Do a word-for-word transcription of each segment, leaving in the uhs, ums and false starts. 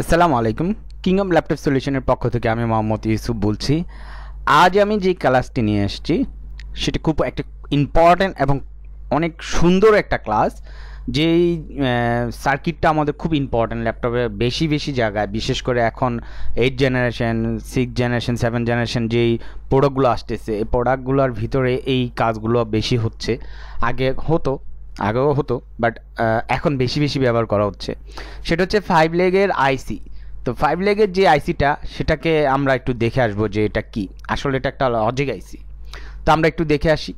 আসসালামু আলাইকুম king of laptop সলিউশনের পক্ষ থেকে আমি মোহাম্মদ ইউসুফ বলছি। আজ আমি যে ক্লাসটি নিয়ে এসেছি সেটি খুব একটা ইম্পর্টেন্ট এবং অনেক সুন্দর একটা ক্লাস। যেই সার্কিটটা আমাদের খুব ইম্পর্টেন্ট ল্যাপটপে বেশি বেশি জায়গায়, বিশেষ করে এখন eight generation, six generation, seven generation যেই প্রোডাক্টগুলো আসতেছে, এই প্রোডাক্টগুলোর ভিতরে এই কাজগুলো বেশি হচ্ছে। আগে হতো আগেও হতো বাট এখন বেশি বেশি ব্যবহার করা হচ্ছে। সেটা হচ্ছে ফাইভ লেগের আইসি। তো ফাইভ লেগের যে আইসিটা সেটাকে আমরা একটু দেখে আসবো যে এটা কি। আসলে এটা একটা লজিক আইসি, তো আমরা একটু দেখে আসি।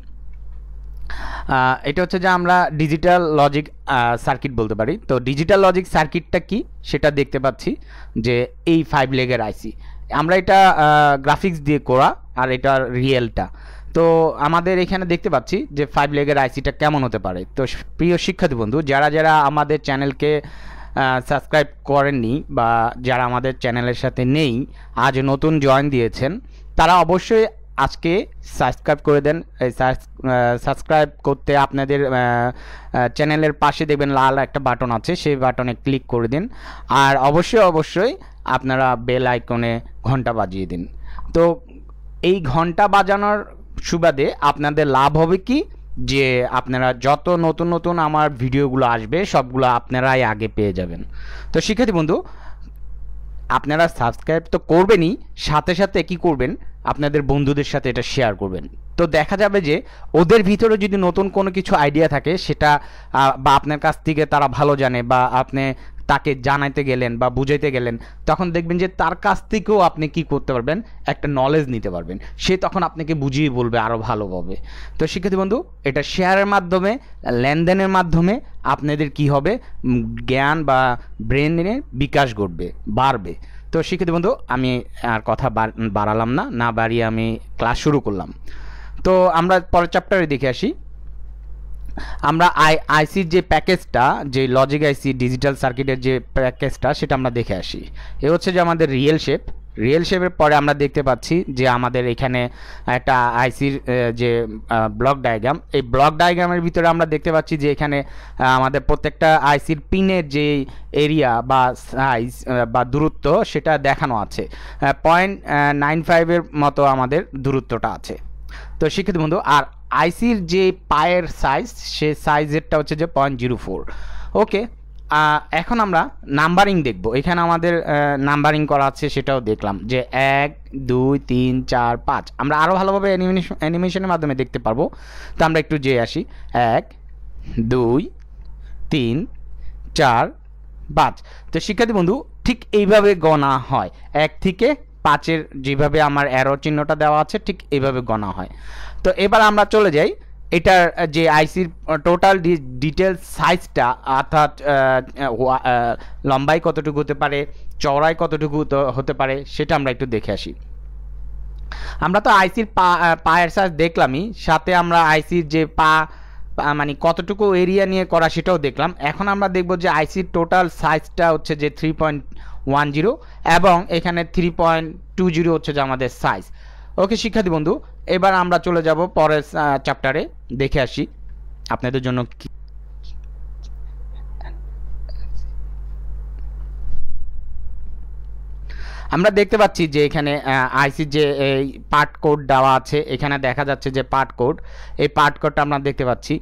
এটা হচ্ছে যে আমরা ডিজিটাল লজিক সার্কিট বলতে পারি। তো ডিজিটাল লজিক সার্কিটটা কি সেটা দেখতে পাচ্ছি যে এই ফাইভ লেগের আইসি। আমরা এটা গ্রাফিক্স দিয়ে করা আর এটা রিয়েলটা। তো আমাদের এখানে দেখতে পাচ্ছি যে ফাইভ লেগের আইসিটা কেমন হতে পারে। তো প্রিয় শিক্ষার্থী বন্ধু, যারা যারা আমাদের চ্যানেলকে সাবস্ক্রাইব করেননি বা যারা আমাদের চ্যানেলের সাথে নেই, আজ নতুন জয়েন দিয়েছেন, তারা অবশ্যই আজকে সাবস্ক্রাইব করে দেন। সাবস্ক্রাইব করতে আপনাদের চ্যানেলের পাশে দেখবেন লাল একটা বাটন আছে, সেই বাটনে ক্লিক করে দিন। আর অবশ্যই অবশ্যই আপনারা বেল আইকনে ঘন্টা বাজিয়ে দিন। তো এই ঘন্টা বাজানোর সুবাদে আপনাদের লাভ হবে কি, যে আপনারা যত নতুন নতুন আমার ভিডিওগুলো আসবে সবগুলো আপনারাই আগে পেয়ে যাবেন। তো শিক্ষার্থী বন্ধু, আপনারা সাবস্ক্রাইব তো করবেনই, সাথে সাথে কি করবেন, আপনাদের বন্ধুদের সাথে এটা শেয়ার করবেন। তো দেখা যাবে যে ওদের ভিতরে যদি নতুন কোনো কিছু আইডিয়া থাকে সেটা বা আপনার কাছ থেকে তারা ভালো জানে বা আপনি তাকে জানাইতে গেলেন বা বুঝাইতে গেলেন, তখন দেখবেন যে তার কাছ থেকেও আপনি কি করতে পারবেন, একটা নলেজ নিতে পারবেন। সে তখন আপনাকে বুঝিয়ে বলবে আরও ভালোভাবে। তো শিক্ষার্থী বন্ধু, এটা শেয়ারের মাধ্যমে, লেনদেনের মাধ্যমে আপনাদের কি হবে, জ্ঞান বা ব্রেনের বিকাশ ঘটবে, বাড়বে। তো শিক্ষার্থী বন্ধু, আমি আর কথা বাড়ালাম না না বাড়িয়ে আমি ক্লাস শুরু করলাম। তো আমরা পরের চ্যাপ্টারে দেখে আসি। আমরা আই আইসির যে প্যাকেজটা, যে লজিক আইসি ডিজিটাল সার্কিটের যে প্যাকেজটা, সেটা আমরা দেখে আসি। এ হচ্ছে যে আমাদের রিয়েল শেপ। রিয়েল শেপের পরে আমরা দেখতে পাচ্ছি যে আমাদের এখানে একটা আইসির যে ব্লক ডায়াগ্রাম, এই ব্লক ডায়াগ্রামের ভিতরে আমরা দেখতে পাচ্ছি যে এখানে আমাদের প্রত্যেকটা আইসির পিনের যে এরিয়া বা সাইজ বা দূরত্ব সেটা দেখানো আছে। পয়েন্ট নাইন ফাইভের মতো আমাদের দূরত্বটা আছে। তো শিক্ষিত বন্ধু, আর আইসির যে পায়ের সাইজ, সে সাইজেরটা হচ্ছে যে পয়েন্ট জিরো ফোর। ওকে, এখন আমরা নাম্বারিং দেখব। এখানে আমাদের নাম্বারিং করা আছে, সেটাও দেখলাম যে এক দুই তিন চার পাঁচ। আমরা আরও ভালোভাবে অ্যানিমেশন অ্যানিমেশনের মাধ্যমে দেখতে পারবো। তো আমরা একটু যেয়ে আসি, এক দুই তিন চার পাঁচ। তো শিক্ষার্থী বন্ধু, ঠিক এইভাবে গণা হয়। এক থেকে পাঁচের যেভাবে আমার অ্যারো চিহ্নটা দেওয়া আছে ঠিক এইভাবে গণা হয়। তো এবার আমরা চলে যাই এটার যে আইসির টোটাল ডিটেলস সাইজটা, অর্থাৎ লম্বাই কতটুকু হতে পারে, চওড়াই কতটুকু হতে পারে, সেটা আমরা একটু দেখে আসি। আমরা তো আইসির পা পায়ের সাইজ দেখলামই, সাথে আমরা আইসির যে পা মানে কতটুকু এরিয়া নিয়ে করা সেটাও দেখলাম। এখন আমরা দেখব যে আইসির টোটাল সাইজটা হচ্ছে যে থ্রি পয়েন্ট ওয়ান জিরো এবং এখানে থ্রি পয়েন্ট টু জিরো হচ্ছে যে আমাদের সাইজ। ওকে শিক্ষার্থী বন্ধু, এবার আমরা চলে যাব পরের চ্যাপ্টারে, দেখে আসি আপনাদের জন্য কি। আমরা দেখতে পাচ্ছি যে এখানে আইসির যে পার্ট কোড দেওয়া আছে, এখানে দেখা যাচ্ছে যে পার্ট কোড, এই পার্ট কোডটা আমরা দেখতে পাচ্ছি।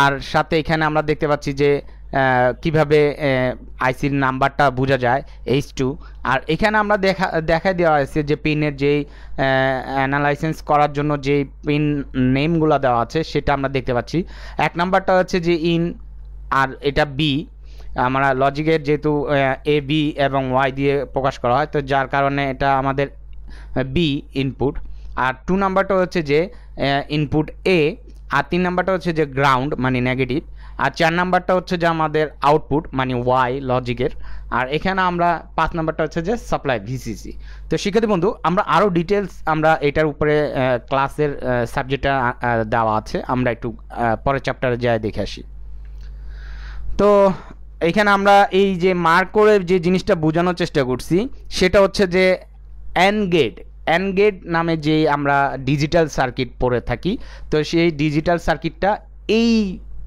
আর সাথে এখানে আমরা দেখতে পাচ্ছি যে কিভাবে আইসির নাম্বারটা বোঝা যায়, এইচ টু। আর এখানে আমরা দেখা দেখা দেওয়া আছে যে পিনের যেই অ্যানালাইসিস করার জন্য যেই পিন নেমগুলো দেওয়া আছে সেটা আমরা দেখতে পাচ্ছি। এক নাম্বারটা হচ্ছে যে ইন, আর এটা বি। আমরা লজিকের যেহেতু এ বি এবং ওয়াই দিয়ে প্রকাশ করা হয়, তো যার কারণে এটা আমাদের বি ইনপুট। আর টু নাম্বারটা হচ্ছে যে ইনপুট এ। আর তিন নাম্বারটা হচ্ছে যে গ্রাউন্ড মানে নেগেটিভ। আর চার নাম্বারটা হচ্ছে যে আমাদের আউটপুট মানে ওয়াই লজিকের। আর এখানে আমরা পাঁচ নাম্বারটা হচ্ছে যে সাপ্লাই ভিসিসি। তো শিক্ষার্থী বন্ধু, আমরা আরও ডিটেলস আমরা এটার উপরে ক্লাসের সাবজেক্টটা দেওয়া আছে, আমরা একটু পরের চ্যাপ্টারে যাই দেখে আসি। তো এখানে আমরা এই যে মার্ক করে যে জিনিসটা বোঝানোর চেষ্টা করছি সেটা হচ্ছে যে এন গেট এন গেট নামে যে আমরা ডিজিটাল সার্কিট পড়ে থাকি, তো সেই ডিজিটাল সার্কিটটা এই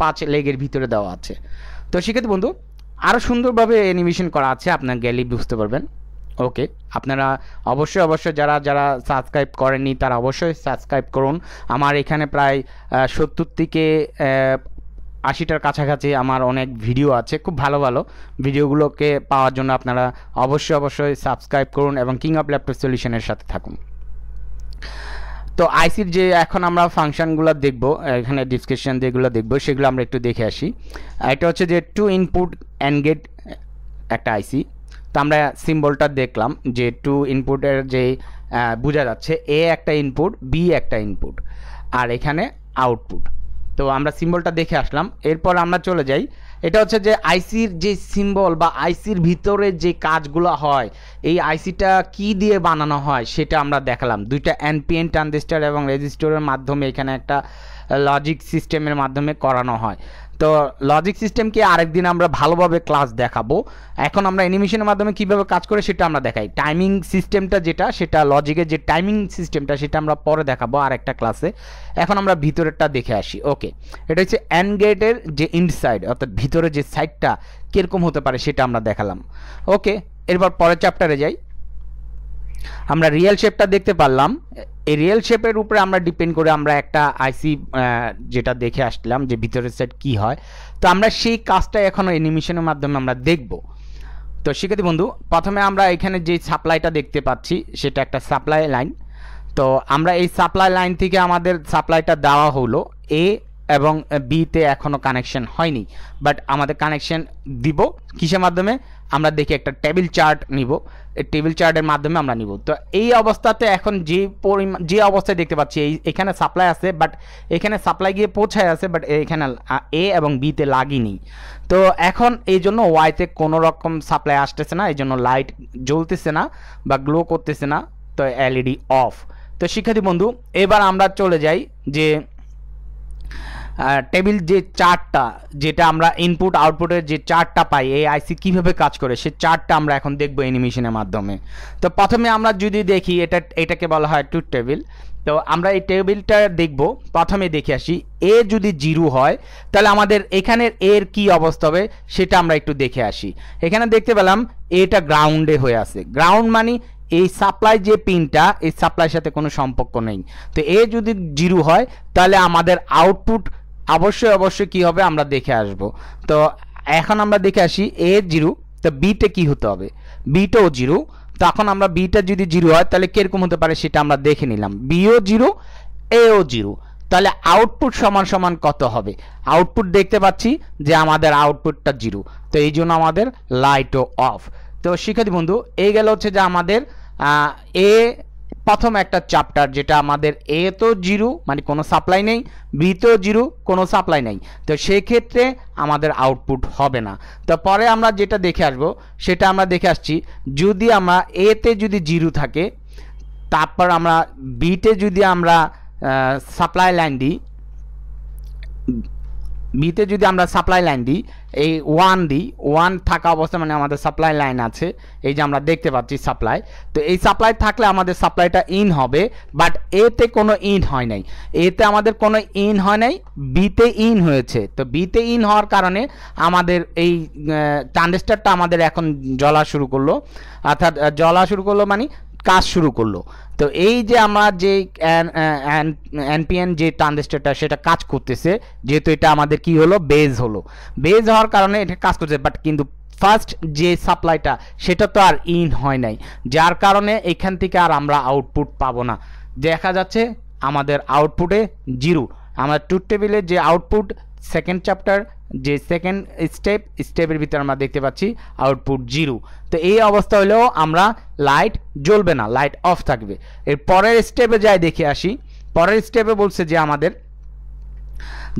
পাঁচ লেগের ভিতরে দেওয়া আছে। তো সেক্ষেত্রে বন্ধু, आरो सुंदर भावे एनिमेशन करा आछे आपनारा गेले बुझते पारबेन। ओके আপনারা অবশ্যই অবশ্যই যারা যারা সাবস্ক্রাইব করেননি তারা অবশ্যই সাবস্ক্রাইব করুন। আমার এখানে প্রায় সত্তর থেকে আশিটার কাছাকাছি আমার অনেক ভিডিও আছে, খুব ভালো ভালো ভিডিওগুলোকে পাওয়ার জন্য আপনারা অবশ্যই অবশ্যই সাবস্ক্রাইব করুন এবং কিং অফ ল্যাপটপ সলিউশনের সাথে থাকুন। তো আইসির যে এখন আমরা ফাংশনগুলো দেখব, এখানে ডিসক্রিপশন যেগুলো দেখব সেগুলো আমরা একটু দেখে আসি। এটা হচ্ছে যে টু ইনপুট অ্যান্ড গেট একটা আইসি। তো আমরা সিম্বলটা দেখলাম যে টু ইনপুটের যে বোঝা যাচ্ছে এ একটা ইনপুট, বি একটা ইনপুট, আর এখানে আউটপুট। তো আমরা সিম্বলটা দেখে আসলাম, এরপর আমরা চলে যাই। এটা হচ্ছে যে আইসির যে সিম্বল বা আইসির ভিতরে যে কাজগুলো হয়, এই আইসিটা কি দিয়ে বানানো হয় সেটা আমরা দেখলাম। দুইটা এনপিএন ট্রানজিস্টর এবং রেজিস্টরের মাধ্যমে এখানে একটা লজিক সিস্টেমের মাধ্যমে করানো হয়। তো লজিক সিস্টেমকে আরেকদিন আমরা ভালোভাবে ক্লাস দেখাবো। এখন আমরা অ্যানিমেশনের মাধ্যমে কীভাবে কাজ করে সেটা আমরা দেখাই। টাইমিং সিস্টেমটা যেটা, সেটা লজিকের যে টাইমিং সিস্টেমটা সেটা আমরা পরে দেখাবো আরেকটা ক্লাসে। এখন আমরা ভিতরেরটা দেখে আসি। ওকে, এটা হচ্ছে অ্যান্ড গেটের যে ইনসাইড অর্থাৎ ভিতরে যে সাইডটা কীরকম হতে পারে সেটা আমরা দেখালাম। ওকে, এরপর পরের চ্যাপ্টারে যাই। আমরা রিয়েল শেপটা দেখতে পারলাম। এই রিয়েল শেপের উপরে আমরা ডিপেন্ড করে আমরা একটা আইসি যেটা দেখে আসলাম যে ভিতরের সাইড কি হয়, তো আমরা সেই কাজটা এখনও অ্যানিমেশনের মাধ্যমে আমরা দেখব। তো শিক্ষার্থী বন্ধু, প্রথমে আমরা এখানে যে সাপ্লাইটা দেখতে পাচ্ছি সেটা একটা সাপ্লাই লাইন। তো আমরা এই সাপ্লাই লাইন থেকে আমাদের সাপ্লাইটা দেওয়া হলো, এ এবং বিতে এখনও কানেকশন হয়নি, বাট আমাদের কানেকশন দিব কিসের মাধ্যমে আমরা দেখি, একটা টেবিল চার্ট নিব, টেবিল চার্টের মাধ্যমে আমরা নিব। তো এই অবস্থাতে এখন যে পরিমাণ যে অবস্থায় দেখতে পাচ্ছি এই এখানে সাপ্লাই আছে, বাট এখানে সাপ্লাই গিয়ে পৌঁছায় আছে, বাট এখানে এ এবং বিতে লাগেনি। তো এখন এই জন্য ওয়াইতে কোনো রকম সাপ্লাই আসতেছে না, এই জন্য লাইট জ্বলতেছে না বা গ্লো করতেছে না, তো এলইডি অফ। তো শিক্ষার্থী বন্ধু, এবার আমরা চলে যাই যে টেবিল যে চার্টটা, যেটা আমরা ইনপুট আউটপুটের যে চার্টটা পাই এই আইসি কীভাবে কাজ করে সে চার্টটা আমরা এখন দেখবো অ্যানিমেশনের মাধ্যমে। তো প্রথমে আমরা যদি দেখি, এটা এটাকে বলা হয় ট্রুথ টেবিল। তো আমরা এই টেবিলটা দেখব। প্রথমে দেখে আসি, এ যদি জিরো হয় তাহলে আমাদের এখানের এর কি অবস্থা হবে সেটা আমরা একটু দেখে আসি। এখানে দেখতে পেলাম এটা গ্রাউন্ডে হয়ে আছে। গ্রাউন্ড মানে এই সাপ্লাই যে পিনটা, এই সাপ্লাইয়ের সাথে কোনো সম্পর্ক নেই। তো এ যদি জিরো হয় তাহলে আমাদের আউটপুট অবশ্যই অবশ্যই কি হবে আমরা দেখে আসব। তো এখন আমরা দেখে আসি এ জিরো, তো বিতে কি হতে হবে, বিটাও জিরো। তখন আমরা বিটা যদি জিরো হয় তাহলে কিরকম হতে পারে সেটা আমরা দেখে নিলাম, বিও জিরো এও জিরো, তাহলে আউটপুট সমান সমান কত হবে। আউটপুট দেখতে পাচ্ছি যে আমাদের আউটপুটটা জিরো, তো এই জন্য আমাদের লাইটও অফ। তো শিক্ষার্থী বন্ধু, এই গেল হচ্ছে যে আমাদের এ প্রথম একটা চ্যাপ্টার, যেটা আমাদের এ তো জিরো মানে কোনো সাপ্লাই নেই, বি তো জিরো কোনো সাপ্লাই নেই, তো সেক্ষেত্রে আমাদের আউটপুট হবে না। তো পরে আমরা যেটা দেখে আসবো সেটা আমরা দেখে আসছি, যদি আমরা এতে যদি জিরো থাকে, তারপর আমরা বিতে যদি আমরা সাপ্লাই লাইন দিই, বিতে যদি আমরা সাপ্লাই লাইন দিই, এই ওয়ান দিই, ওয়ান থাকা অবস্থা মানে আমাদের সাপ্লাই লাইন আছে, এই যে আমরা দেখতে পাচ্ছি সাপ্লাই। তো এই সাপ্লাই থাকলে আমাদের সাপ্লাইটা ইন হবে, বাট এতে কোনো ইন হয় নাই, এতে আমাদের কোনো ইন হয় নাই, বিতে ইন হয়েছে। তো বিতে ইন হওয়ার কারণে আমাদের এই ট্রানজিস্টরটা আমাদের এখন জ্বলা শুরু করলো, অর্থাৎ জ্বলা শুরু করলো মানে কাজ শুরু করলো। তো এই যে আমার যে এনপিএন যে ট্রানজিস্টরটা সেটা কাজ করতেছে, যেহেতু এটা আমাদের কি হলো বেজ হলো, বেজ হওয়ার কারণে এটা কাজ করছে, বাট কিন্তু ফার্স্ট যে সাপ্লাইটা সেটা তো আর ইন হয় নাই, যার কারণে এখান থেকে আর আমরা আউটপুট পাবো না। দেখা যাচ্ছে আমাদের আউটপুটে জিরো। আমরা ট্রুথ টেবিলের যে আউটপুট সেকেন্ড চ্যাপ্টার যে সেকেন্ড স্টেপ, স্টেপের ভিতরে আমরা দেখতে পাচ্ছি আউটপুট জিরো। তো এই অবস্থা হলেও আমরা লাইট জ্বলবে না, লাইট অফ থাকবে। এর পরের স্টেপে যাই দেখে আসি। পরের স্টেপে বলছে যে আমাদের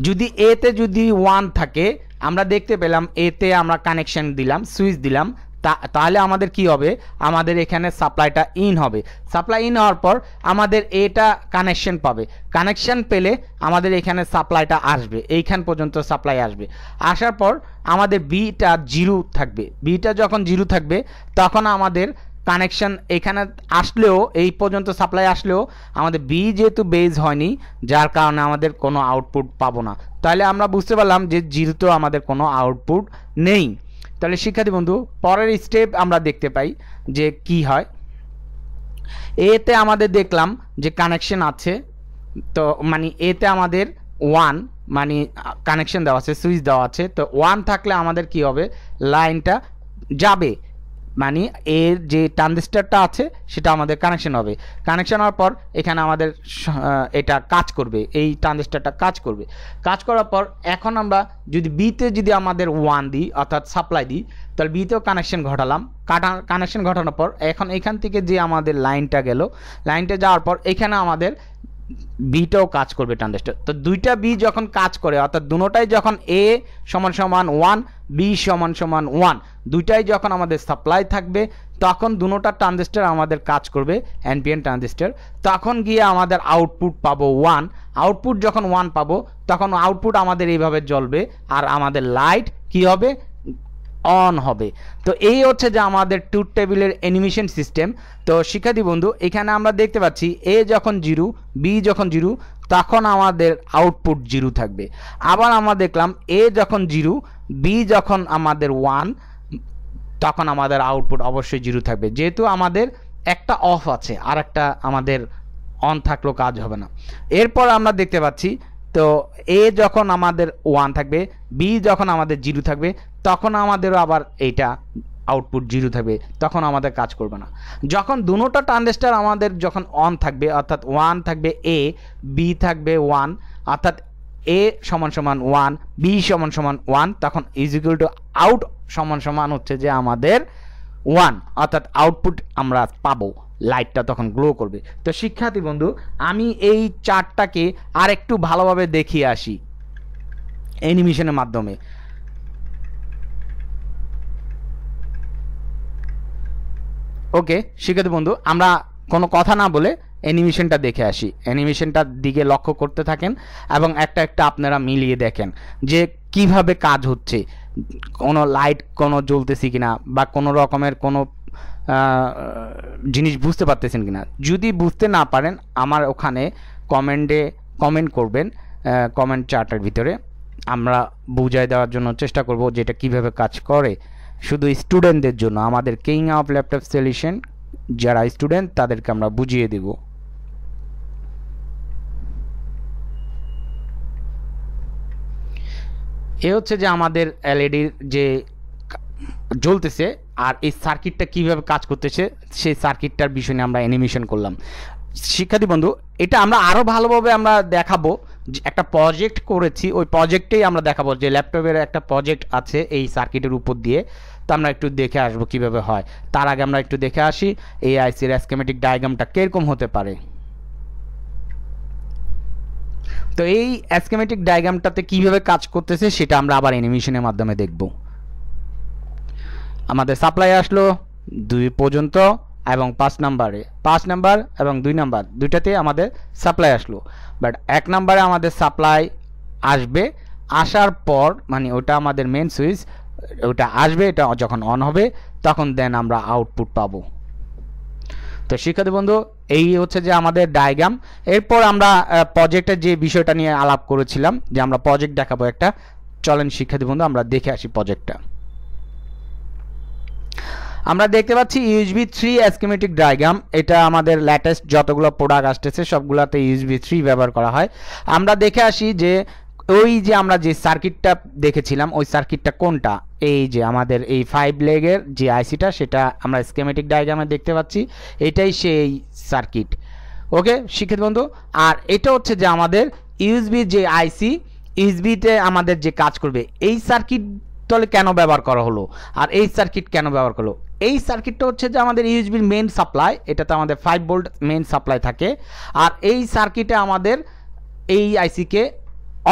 যদি এতে যদি ওয়ান থাকে, আমরা দেখতে পেলাম এতে আমরা কানেকশন দিলাম, সুইচ দিলাম, তা তাহলে আমাদের কি হবে, আমাদের এখানে সাপ্লাইটা ইন হবে। সাপ্লাই ইন হওয়ার পর আমাদের এটা কানেকশন পাবে, কানেকশন পেলে আমাদের এখানে সাপ্লাইটা আসবে, এইখান পর্যন্ত সাপ্লাই আসবে। আসার পর আমাদের বিটা জিরো থাকবে। বিটা যখন জিরো থাকবে তখন আমাদের কানেকশন এখানে আসলেও, এই পর্যন্ত সাপ্লাই আসলেও আমাদের বি যেহেতু বেজ হয়নি, যার কারণে আমাদের কোনো আউটপুট পাবো না। তাহলে আমরা বুঝতে পারলাম যে জিরোতেও আমাদের কোনো আউটপুট নেই। তাহলে শিক্ষার্থী বন্ধু পরের স্টেপ আমরা দেখতে পাই যে কি হয়। এতে আমাদের দেখলাম যে কানেকশন আছে, তো মানে এতে আমাদের ওয়ান মানে কানেকশন দেওয়া আছে, সুইচ দেওয়া আছে, তো ওয়ান থাকলে আমাদের কি হবে লাইনটা যাবে, মানে এর যে ট্রানজিস্টরটা আছে সেটা আমাদের কানেকশন হবে। কানেকশন হওয়ার পর এখানে আমাদের এটা কাজ করবে, এই ট্রানজিস্টরটা কাজ করবে। কাজ করার পর এখন আমরা যদি বিতে যদি আমাদের ওয়ান দিই অর্থাৎ সাপ্লাই দিই তাহলে বিতেও কানেকশন ঘটালাম। কাটা কানেকশন ঘটানোর পর এখন এখান থেকে যে আমাদের লাইনটা গেল, লাইনটা যাওয়ার পর এখানে আমাদের বিটাও কাজ করবে ট্রানজিস্টর। তো দুইটা বি যখন কাজ করে অর্থাৎ দুটাই যখন এ সমান সমান ওয়ান বি সমান সমান ওয়ান দুইটাই যখন আমাদের সাপ্লাই থাকবে তখন দুটা ট্রানজিস্টর আমাদের কাজ করবে এনপিএন ট্রানজিস্টর, তখন গিয়ে আমাদের আউটপুট পাবো ওয়ান। আউটপুট যখন ওয়ান পাবো তখন আউটপুট আমাদের এইভাবে জ্বলবে আর আমাদের লাইট কি হবে অন হবে। তো এই হচ্ছে যে আমাদের ট্রুথ টেবিলের অ্যানিমেশন সিস্টেম। তো শিক্ষার্থী বন্ধু এখানে আমরা দেখতে পাচ্ছি এ যখন জিরো বি যখন জিরো তখন আমাদের আউটপুট জিরো থাকবে। আবার আমরা দেখলাম এ যখন জিরো বি যখন আমাদের ওয়ান তখন আমাদের আউটপুট অবশ্যই জিরো থাকবে, যেহেতু আমাদের একটা অফ আছে আর একটা আমাদের অন থাকলেও কাজ হবে না। এরপর আমরা দেখতে পাচ্ছি তো এ যখন আমাদের ওয়ান থাকবে বি যখন আমাদের জিরো থাকবে তখন আমাদেরও আবার এইটা আউটপুট জিরো থাকবে, তখন আমাদের কাজ করবে না। যখন দুটা ট্রানজিস্টর আমাদের যখন অন থাকবে অর্থাৎ ওয়ান থাকবে এ বি থাকবে ওয়ান অর্থাৎ এ সমান সমান ওয়ান বি সমান সমান ওয়ান তখন ইজ ইকুয়াল টু আউট সমান সমান হচ্ছে যে আমাদের ওয়ান অর্থাৎ আউটপুট আমরা পাবো, লাইটটা তখন গ্লো করবে। তো শিক্ষার্থী বন্ধু আমি এই চার্টটাকে আর একটু ভালোভাবে দেখিয়ে আসি অ্যানিমেশনের মাধ্যমে। ওকে শিক্ষার্থী বন্ধু আমরা কোনো কথা না বলে অ্যানিমেশনটা দেখে আসি, অ্যানিমেশনটার দিকে লক্ষ্য করতে থাকেন এবং একটা একটা আপনারা মিলিয়ে দেখেন যে কিভাবে কাজ হচ্ছে, কোনো লাইট কোনো জ্বলতেছে কিনা বা কোনো রকমের কোনো জিনিস বুঝতে পারতেছেন কিনা। যদি বুঝতে না পারেন আমার ওখানে কমেন্টে কমেন্ট করবেন, কমেন্ট চার্টের ভিতরে আমরা বুঝাই দেওয়ার জন্য চেষ্টা করব যে এটা কীভাবে কাজ করে। শুধু স্টুডেন্টদের জন্য আমাদের কিং অফ ল্যাপটপ সলিউশন যারা স্টুডেন্ট তাদেরকে আমরা বুঝিয়ে দেব। এ হচ্ছে যে আমাদের এলইডির যে জ্বলতেছে আর এই সার্কিটটা কীভাবে কাজ করতেছে সেই সার্কিটটার বিষয় নিয়ে আমরা অ্যানিমেশন করলাম। শিক্ষার্থী বন্ধু এটা আমরা আরও ভালোভাবে আমরা দেখাবো, একটা প্রজেক্ট করেছি ওই প্রজেক্টেই আমরা দেখাবো যে ল্যাপটপের একটা প্রজেক্ট আছে এই সার্কিটের উপর দিয়ে, তো আমরা একটু দেখে আসবো কীভাবে হয়। তার আগে আমরা একটু দেখে আসি এই আইসির স্কিম্যাটিক ডায়াগ্রামটা কীরকম হতে পারে। তো এই স্কিম্যাটিক ডায়াগ্রামটাতে কীভাবে কাজ করতেছে সেটা আমরা আবার অ্যানিমেশনের মাধ্যমে দেখব। আমাদের সাপ্লাই আসলো দুই পর্যন্ত এবং পাঁচ নাম্বারে পাঁচ নাম্বার এবং দুই নাম্বার দুইটাতে আমাদের সাপ্লাই আসলো, বাট এক নাম্বারে আমাদের সাপ্লাই আসবে, আসার পর মানে ওটা আমাদের মেন সুইচ, ওটা আসবে, এটা যখন অন হবে তখন দেন আমরা আউটপুট পাবো। তো শিক্ষার্থী বন্ধু এই হচ্ছে যে আমাদের ডায়াগ্রাম। এরপর আমরা প্রজেক্টের যে বিষয়টা নিয়ে আলাপ করেছিলাম যে আমরা প্রজেক্ট দেখাবো একটা, চলেন শিক্ষার্থী বন্ধু আমরা দেখে আসি প্রজেক্টটা। আমরা দেখতে পাচ্ছি ইউএসবি থ্রি স্কিম্যাটিক ডায়াগ্রাম, এটা আমাদের লেটেস্ট যতগুলো প্রোডাক্ট আসতেছে সবগুলোতে ইউএসবি থ্রি ব্যবহার করা হয়। আমরা দেখে আসি যে ওই যে আমরা যে সার্কিটটা দেখেছিলাম ওই সার্কিটটা কোনটা, এই যে আমাদের এই ফাইভ লেগের যে আইসিটা সেটা আমরা স্কিম্যাটিক ডায়াগ্রামে দেখতে পাচ্ছি, এটাই সেই সার্কিট। ওকে শিক্ষিত বন্ধু আর এটা হচ্ছে যে আমাদের ইউএসবি যে আইসি, ইউএসবিতে আমাদের যে কাজ করবে এই সার্কিট তাহলে কেন ব্যবহার করা হলো আর এই সার্কিট কেন ব্যবহার করলো। এই সার্কিটটা হচ্ছে যে আমাদের ইউএসবির মেন সাপ্লাই, এটাতে আমাদের ফাইভ ভোল্ট মেন সাপ্লাই থাকে, আর এই সার্কিটে আমাদের এই আইসিকে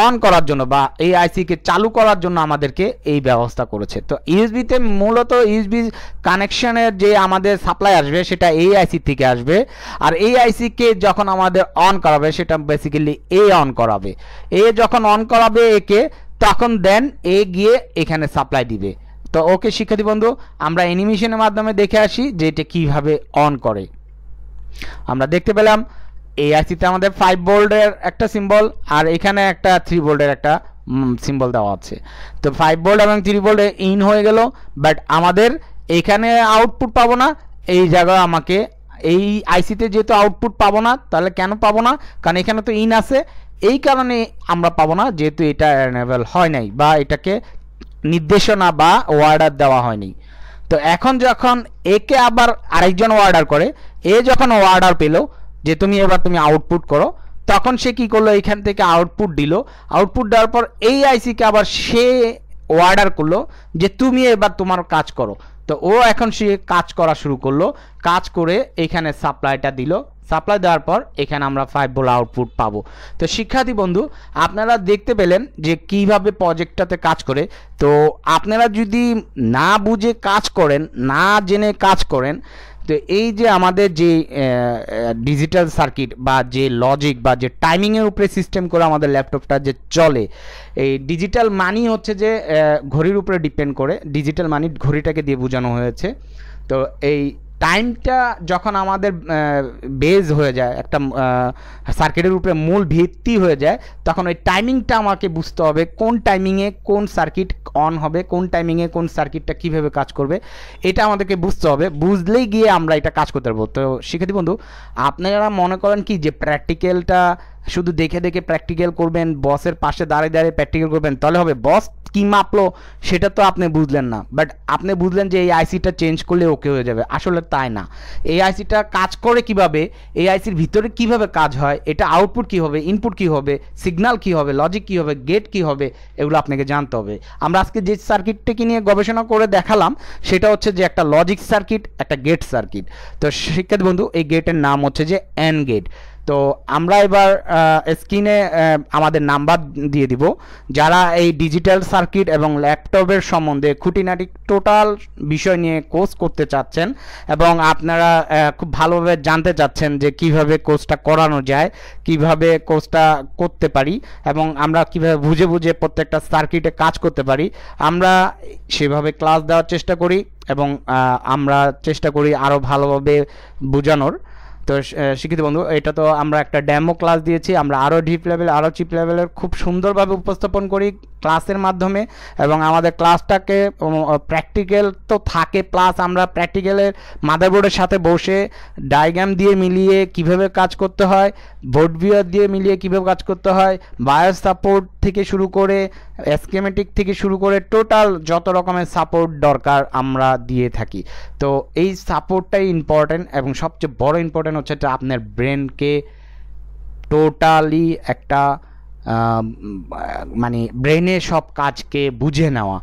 অন করার জন্য বা এই আইসিকে চালু করার জন্য আমাদেরকে এই ব্যবস্থা করেছে। তো ইউএসবিতে মূলত ইউএসবি কানেকশনের যে আমাদের সাপ্লাই আসবে সেটা এই আইসি থেকে আসবে, আর এই আইসিকে যখন আমাদের অন করাবে সেটা বেসিক্যালি এ অন করাবে। এ যখন অন করাবে একে তখন দেন এ গিয়ে এখানে সাপ্লাই দিবে। তো ওকে শিক্ষার্থী বন্ধু আমরা অ্যানিমেশনের মাধ্যমে দেখে আসি যে এটা কীভাবে অন করে। আমরা দেখতে পেলাম এই আইসিতে আমাদের ফাইভ ভোল্টের একটা সিম্বল আর এখানে একটা থ্রি ভোল্টের একটা सिम्बल देवा तो फाइव वोल्ट और थ्री वोल्ट इन हो गेल बाट आमादेर एखाने आउटपुट पाबो ना एई जायगाय आमाके एई आईसीते जेहेतु आउटपुट पाबो ना ताहले केन पाबो ना कारण एखाने तो इन आछे एई कारणे आमरा पाबो ना जेहेतु एटा एनेबल हय नाई बा एटाके निर्देशना बा अर्डार देवा हयनि। तो एखन जखन एके आबार आरेकजन अर्डार करे ए जखन अर्डार पेलो जे तुमी एबार तुमी आउटपुट करो तखन से कि करलो एखान थेके आउटपुट दिलो आउटपुट देवार पर एई आईसी के आबार से अर्डार करलो जे तुमी एबार तोमार काज करो तो ओ एखन से काज करा शुरू करलो काज करे एखाने सप्लाईटा दिलो सप्लाई देवार पर एखाने आमरा फाइव वोल्ट आउटपुट पाबो। तो शिक्षार्थी बंधु आपनारा देखते पेलेन जे किभाबे प्रजेक्टटाते काज करे तो आपनारा जदि ना बुझे काज करें ना जेने काज करें तो ये जे आमादे जे डिजिटल सर्किट बा जे लजिक बा जे टाइमिंग उपरे सिस्टेम करे आमादे लैपटॉपटा जे चले ये डिजिटल मानी होच्छे जे घड़ीर उपरे डिपेंड करे डिजिटल मानी घड़ीटाके दिए बोझानो होयेछे। तो ये टाइमटा जखन आमादेर बेज हो जाए एक सार्किटेर उपरे मूल भित्ति हो जाए तखन ओई टाइमिंगटा आमाके बुझते होबे कोन टाइमिंगे कोन सार्किट अन होबे कोन टाइमिंगे कोन सार्किटटा किभाबे काज करबे एटा आमादेरके बुझते होबे बुझलेई गिये आमरा एटा काज करते पारबो। तो शिक्षार्थी बंधु आपनारा मने करेन कि जे प्रैक्टिकलटा शुधु देखे देखे प्रैक्टिकल करबेन बसेर पाशे दाड़िये दाड़िये प्रैक्टिकल करबेन ताहले होबे बस कि मापलो सेटा तो आपने बुझलें ना बाट आपने बुझलें जे आईसीटा चेंज कर ले ओके हो जाए आसले ताई ना ए आईसीटा काज करे किभाबे ए आईसीर भितरे किभाबे काज हय एटा आउटपुट कि होबे इनपुट कि होबे सिगनल कि होबे लजिक कि होबे गेट कि होबे एगुलो आपनाके जानते होबे। आमरा आजके जे सार्किटटाके निये गवेषणा करे देखालाम सेटा होच्छे जे एकटा लजिक सार्किट एकटा गेट सार्किट। तो शिक्षार्थी बंधु ए गेटेर नाम होच्छे जे एंड गेट। तो आमरा एबार स्क्रिने आमादेर नम्बर दिए दिब जारा एई डिजिटल सार्किट एबं लैपटपेर सम्बन्धे खुँटिनाटी टोटाल विषय निये कोर्स करते चाচ্ছেন एबं आपनारा खूब भालोभाबे जानते चाচ্ছেন जे किभाबे कोर्सटा करानो जाए किभाबे कोर्सटा करते पारी एबं आमरा किभाबे बुझे बुझे प्रत्येकटा सार्किटे काज करते पारी आमरा सेभाबे क्लास देওয়ার चेष्टा करी एबं आमरा चेष्टा करी आरो भालोभाबे বোঝানোর। तो शिक्षित बंधु एटा तो आमरा एक डेमो क्लास दिएछि आमरा आरो डीप लेवल आरो चिप लेवल खूब सुंदर भावे उपस्थापन करी क्लासेर माध्यमे एबं आमादेर क्लासटाके प्रैक्टिकल तो थाके प्लस आमरा प्रैक्टिकलेर मादारबोर्डेर साथे बसे डायग्राम दिए मिलिए किभाबे काज करते हय बोर्ड वियर दिए मिलिए किभाबे काज करते हय बायोस सपोर्ट थेके शुरू करे स्कीमेटिक थेके शुरू करे टोटाल जत रकमेर सपोर्ट दरकार आमरा दिए थाकि। तो एई सपोर्टटाई इम्पोर्टेंट एबं सबचेये बड़ो इम्पोर्टेंट হচ্ছে এটা আপনার ব্রেনকে টোটালি একটা মানে ব্রেনে সব কাজকে বুঝে নেওয়া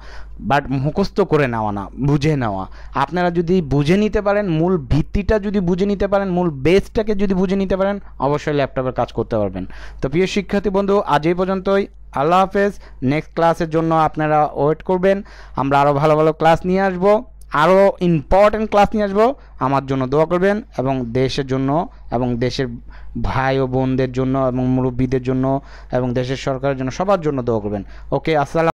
বাট মুখস্থ করে নেওয়া না বুঝে নেওয়া। আপনারা যদি বুঝে নিতে পারেন মূল ভিত্তিটা যদি বুঝে নিতে পারেন মূল বেসটাকে যদি বুঝে নিতে পারেন অবশ্যই ল্যাপটপের কাজ করতে পারবেন। তো প্রিয় শিক্ষার্থী বন্ধু আজ এই পর্যন্তই আল্লাহ হাফেজ। নেক্সট ক্লাসের জন্য আপনারা ওয়েট করবেন আমরা আরও ভালো ভালো ক্লাস নিয়ে আসবো আরও ইম্পর্টেন্ট ক্লাস নিয়ে আসবো। আমার জন্য দোয়া করবেন এবং দেশের জন্য এবং দেশের ভাই ও বোনদের জন্য এবং মুরব্বীদের জন্য এবং দেশের সরকারের জন্য সবার জন্য দোয়া করবেন। ওকে আসসালাম।